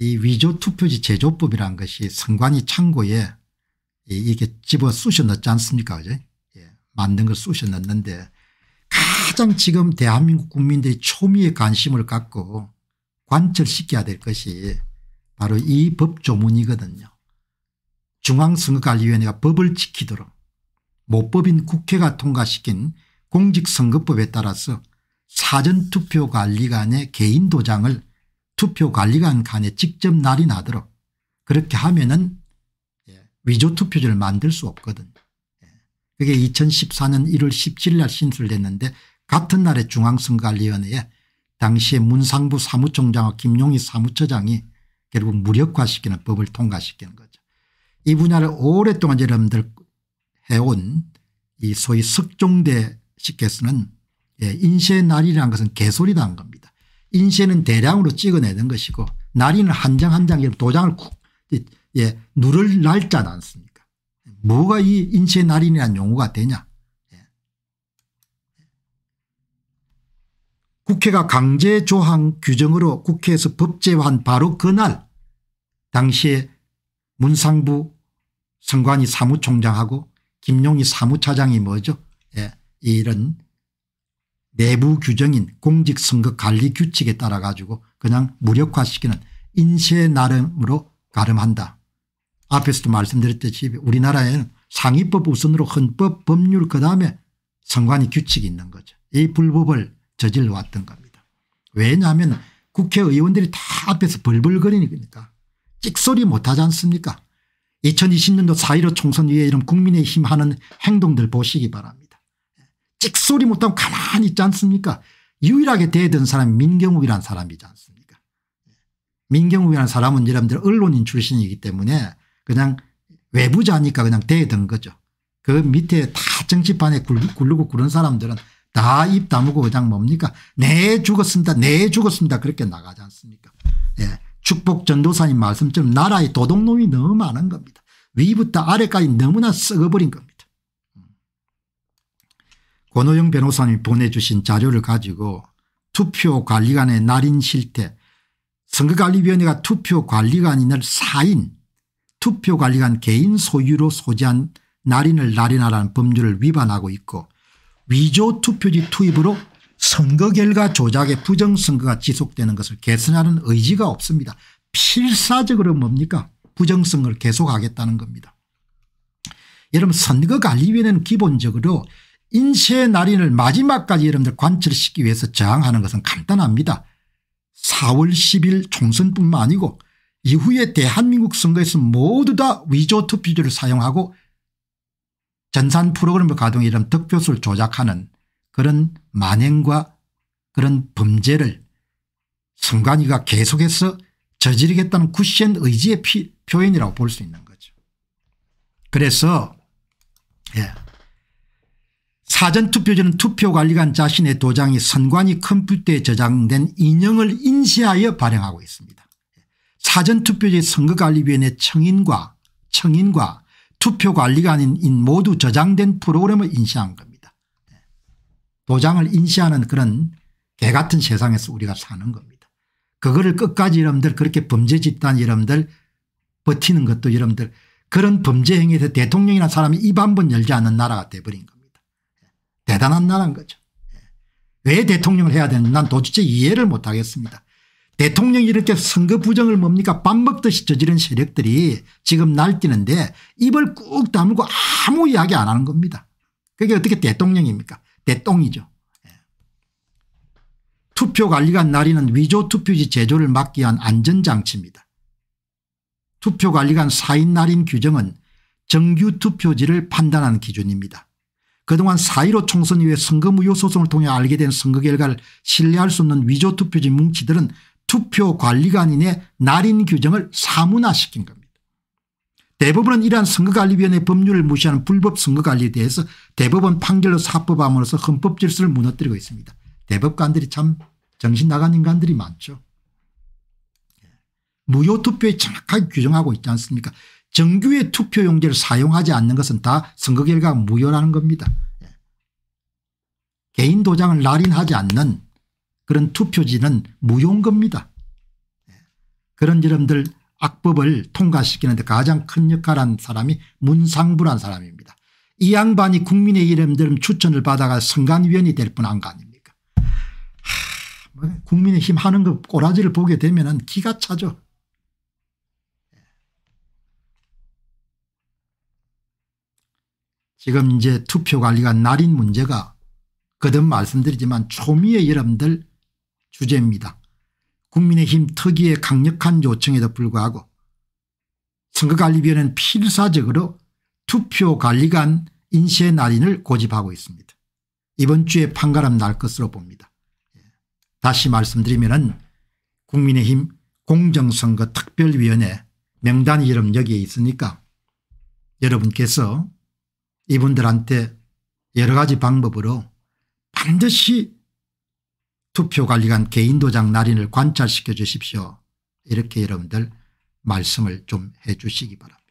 이 위조투표지 제조법이라는 것이 선관위 창고에 이게 집어 쑤셔 넣지 않습니까? 그죠? 예. 만든 걸 쑤셔 넣는데 가장 지금 대한민국 국민들이 초미의 관심을 갖고 관철시켜야 될 것이 바로 이 법조문이거든요. 중앙선거관리위원회가 법을 지키도록 모법인 국회가 통과시킨 공직선거법에 따라서 사전투표관리관의 개인도장을 투표관리관 간에 직접 날이 나도록 그렇게 하면은 위조투표지를 만들 수 없거든요. 그게 2014년 1월 17일 날 신설됐는데 같은 날에 중앙선거관리위원회에 당시에 문상부 사무총장과 김용희 사무처장이 결국 무력화시키는 법을 통과시키는 거죠. 이 분야를 오랫동안 여러분들 해온 이 소위 석종대식께서는 인쇄 날이라는 것은 개소리다는 겁니다. 인쇄는 대량으로 찍어내는 것이고 날이는 한 장 한 장 도장을 누를 날짜는 않습니까? 뭐가 이 인쇄 날인이라는 용어가 되냐. 국회가 강제조항 규정으로 국회에서 법제화한 바로 그날 당시에 문상부 선관위 사무총장하고 김용희 사무차장이 뭐죠? 예, 이런 내부 규정인 공직선거관리 규칙에 따라 가지고 그냥 무력화시키는 인쇄 나름으로 가름한다. 앞에서도 말씀드렸듯이 우리나라에는 상위법 우선으로 헌법, 법률 그다음에 선관위 규칙이 있는 거죠. 이 불법을 저질러 왔던 겁니다. 왜냐하면 국회의원들이 다 앞에서 벌벌거리니까 찍소리 못하지 않습니까? 2020년도 4.15 총선 위에 이런 국민의힘 하는 행동들 보시기 바랍니다. 찍소리 못하면 가만히 있지 않습니까? 유일하게 대든 사람이 민경욱이라는 사람이지 않습니까? 민경욱이라는 사람은 여러분들 언론인 출신이기 때문에 그냥 외부자니까 그냥 대든 거죠. 그 밑에 다 정치판에 굴르고 그런 사람들은 다 입 다물고 그냥 뭡니까? 네 죽었습니다. 네 죽었습니다. 그렇게 나가지 않습니까? 예. 축복 전도사님 말씀처럼 나라의 도둑놈이 너무 많은 겁니다. 위부터 아래까지 너무나 썩어버린 겁니다. 권오영 변호사님이 보내주신 자료를 가지고 투표관리관의 날인 실태, 선거관리위원회가 투표관리관인을 사인, 투표관리관 개인 소유로 소지한 날인을 날인하라는 법률을 위반하고 있고 위조 투표지 투입으로 선거 결과 조작의 부정선거가 지속되는 것을 개선하는 의지가 없습니다. 필사적으로 뭡니까? 부정선거를 계속하겠다는 겁니다. 여러분 선거관리위원회는 기본적으로 인쇄 날인을 마지막까지 여러분들 관철시키기 위해서 저항하는 것은 간단합니다. 4월 10일 총선뿐만 아니고 이후에 대한민국 선거에서 모두 다 위조 투표지를 사용하고 전산 프로그램을 가동해 이런 득표수를 조작하는 그런 만행과 그런 범죄를 선관위가 계속해서 저지르겠다는 굳센 의지의 표현이라고 볼 수 있는 거죠. 그래서 예. 사전투표지는 투표관리관 자신의 도장이 선관위 컴퓨터에 저장된 인형을 인쇄하여 발행하고 있습니다. 사전투표지 선거관리위원회 청인과 투표관리관인 모두 저장된 프로그램을 인쇄한 겁니다. 도장을 인쇄하는 그런 개같은 세상에서 우리가 사는 겁니다. 그거를 끝까지 여러분들 그렇게 범죄 집단 여러분들 버티는 것도 여러분들 그런 범죄 행위에서 대통령이나 사람이 입 한 번 열지 않는 나라가 돼버린 겁니다. 대단한 나라인 거죠. 왜 대통령을 해야 되는지 난 도대체 이해를 못하겠습니다. 대통령이 이렇게 선거 부정을 뭡니까 밥 먹듯이 저지른 세력들이 지금 날뛰는데 입을 꾹 다물고 아무 이야기 안 하는 겁니다. 그게 어떻게 대통령입니까? 대똥이죠. 예. 투표관리관 날인은 위조투표지 제조를 막기 위한 안전장치입니다. 투표관리관 사인 날인 규정은 정규투표지를 판단하는 기준입니다. 그동안 4.15 총선 이후에 선거무효 소송을 통해 알게 된 선거 결과를 신뢰할 수 없는 위조투표지 뭉치들은 투표관리관인의 날인 규정을 사문화시킨 겁니다. 대법원은 이러한 선거관리위원회 법률을 무시하는 불법 선거관리에 대해서 대법원 판결로 사법함으로써 헌법 질서를 무너뜨리고 있습니다. 대법관들이 참 정신 나간 인간들이 많죠. 무효투표에 정확하게 규정하고 있지 않습니까? 정규의 투표용지를 사용하지 않는 것은 다 선거결과가 무효라는 겁니다. 개인 도장을 날인하지 않는 그런 투표지는 무효인 겁니다. 그런 이름들 악법을 통과시키는데 가장 큰 역할한 사람이 문상부란 사람입니다. 이 양반이 국민의힘 추천을 받아가 선관위원이 될 뿐 한 거 아닙니까? 국민의힘 하는 거 꼬라지를 보게 되면 기가 차죠. 지금 이제 투표관리가 날인 문제가 거듭 말씀드리지만 초미의 이름들 주제입니다. 국민의힘 특위의 강력한 요청에도 불구하고 선거관리위원회는 필사적으로 투표관리관 인쇄 날인을 고집하고 있습니다. 이번 주에 판가름 날 것으로 봅니다. 다시 말씀드리면 국민의힘 공정선거특별위원회 명단 이름 여기에 있으니까 여러분께서 이분들한테 여러 가지 방법으로 반드시 투표관리관 개인도장 날인을 관찰시켜 주십시오. 이렇게 여러분들 말씀을 좀 해 주시기 바랍니다.